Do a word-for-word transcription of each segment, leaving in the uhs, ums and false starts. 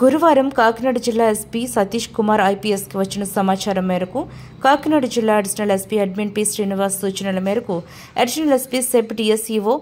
గురువారం కాకినాడ జిల్లా SP Satish Kumar IPS కి వచ్చిన సమాచారం మేరకు కాకినాడ జిల్లా additional SP admin P Srinivas సూచనల మేరకు additional SP SEB DSEO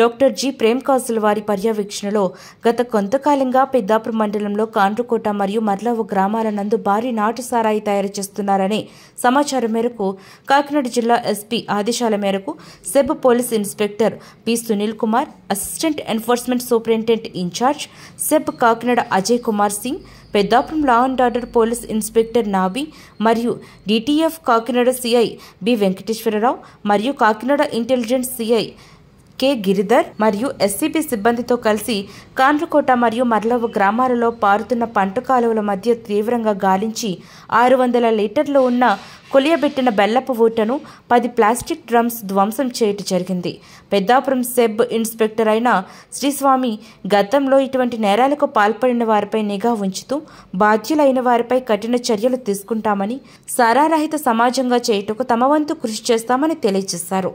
doctor G Prem Kaushal వారి పర్యవేక్షణలో గత కొంతకాలంగా పెద్దాపురం మండలంలో కాండ్రుకోట మరియు మర్లావు గ్రామాల నందు భారీ నాటు సారాయి తయారు చేస్తున్నారని సమాచారం మేరకు కాకినాడ జిల్లా ఎస్పీ ఆదేశాల మేరకు SEB police inspector P Sunil Kumar, assistant enforcement superintendent incharge SEB Kakinada Ajay Kumar Singh, Peddapuram law and order police inspector Nabi మరియు DTF Kakinada CI B Venkateswara Rao మరియు Kakinada intelligence CI K Giridhar మరియు ఎస్సీపీ సిబ్బందితో కలిసి కాండ్రుకోట మరియు మర్లవ గ్రామాలలో పారుతున్న పంట కాలువల మధ్య తీవ్రంగా గాలించి ఆరు వందల లీటర్లు ఉన్న కొలియబెట్టిన బెల్లపు ఊటను పది ప్లాస్టిక్ డ్రమ్స్ ధ్వంసం చేయటం జరిగింది. పెద్దాపురం సెబ్ ఇన్స్పెక్టర్ అయిన శ్రీస్వామి గతంలో ఇటువంటి నేరాలకు పాల్పడిన వారిపై నిఘా ఉంచుతూ బాధ్యులైన వారిపై కఠిన చర్యలు తీసుకుంటామని, సారారహిత సమాజంగా చేయుటకు తమ వంతు కృషి చేస్తామని తెలియజేశారు.